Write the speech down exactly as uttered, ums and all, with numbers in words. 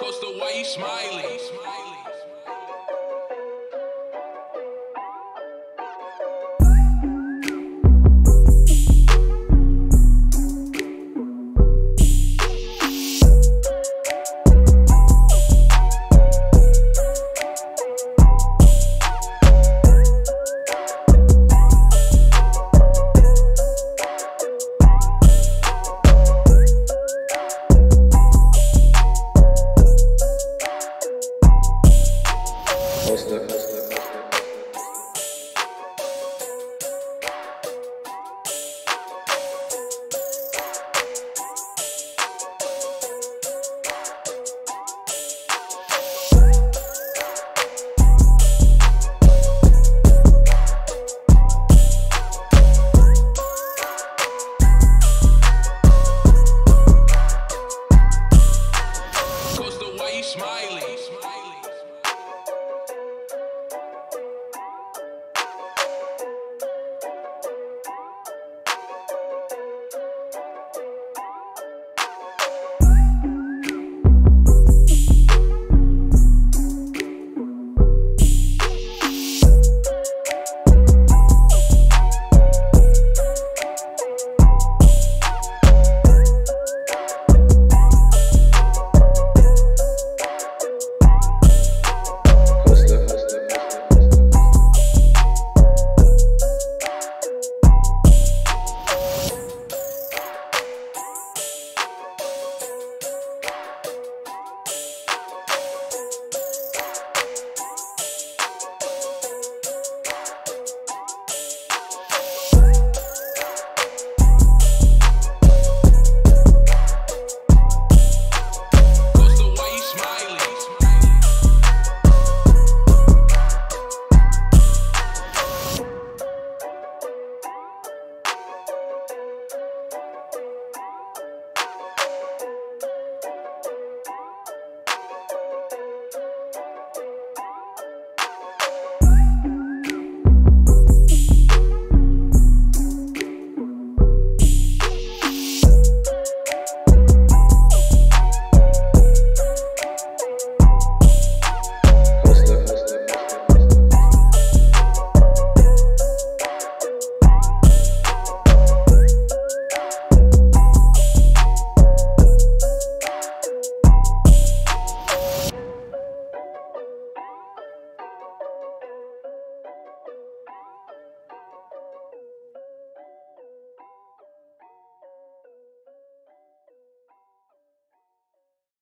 Costa, why you smiling?